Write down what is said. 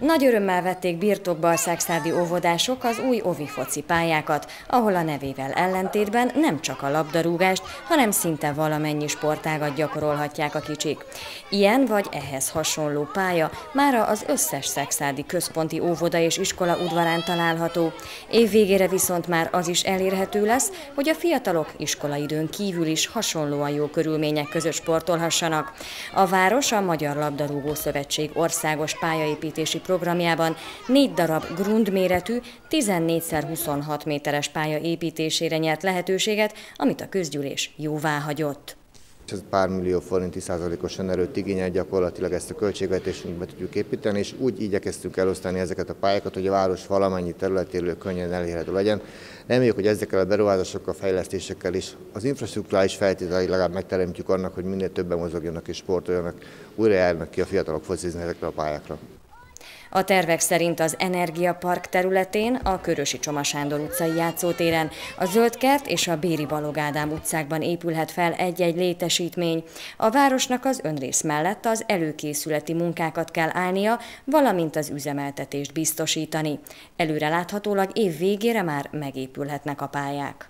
Nagy örömmel vették birtokba a szekszárdi óvodások az új ovifoci pályákat, ahol a nevével ellentétben nem csak a labdarúgást, hanem szinte valamennyi sportágat gyakorolhatják a kicsik. Ilyen vagy ehhez hasonló pálya mára az összes szekszárdi központi óvoda és iskola udvarán található. Év végére viszont már az is elérhető lesz, hogy a fiatalok iskolaidőn kívül is hasonlóan jó körülmények között sportolhassanak. A város a Magyar Labdarúgó Szövetség országos pályaépítési programjában 4 darab grundméretű, 14×26 méteres pálya építésére nyert lehetőséget, amit a közgyűlés jóvá hagyott. Ez pár millió forint 10%-os önerőt igényel, gyakorlatilag ezt a költségvetésünkbe tudjuk építeni, és úgy igyekeztünk elosztani ezeket a pályákat, hogy a város valamennyi területéről könnyen elérhető legyen. Reméljük, hogy ezekkel a beruházásokkal, fejlesztésekkel is az infrastrukturális feltételeit legalább megteremtjük annak, hogy minél többen mozogjanak és sportoljanak, újra járnak ki a fiatalok focizni ezekre a pályákra. A tervek szerint az Energia Park területén, a Körösi Csoma Sándor utcai játszótéren, a Zöldkert és a Béri Balogádám utcákban épülhet fel egy-egy létesítmény. A városnak az önrész mellett az előkészületi munkákat kell állnia, valamint az üzemeltetést biztosítani. Előreláthatólag év végére már megépülhetnek a pályák.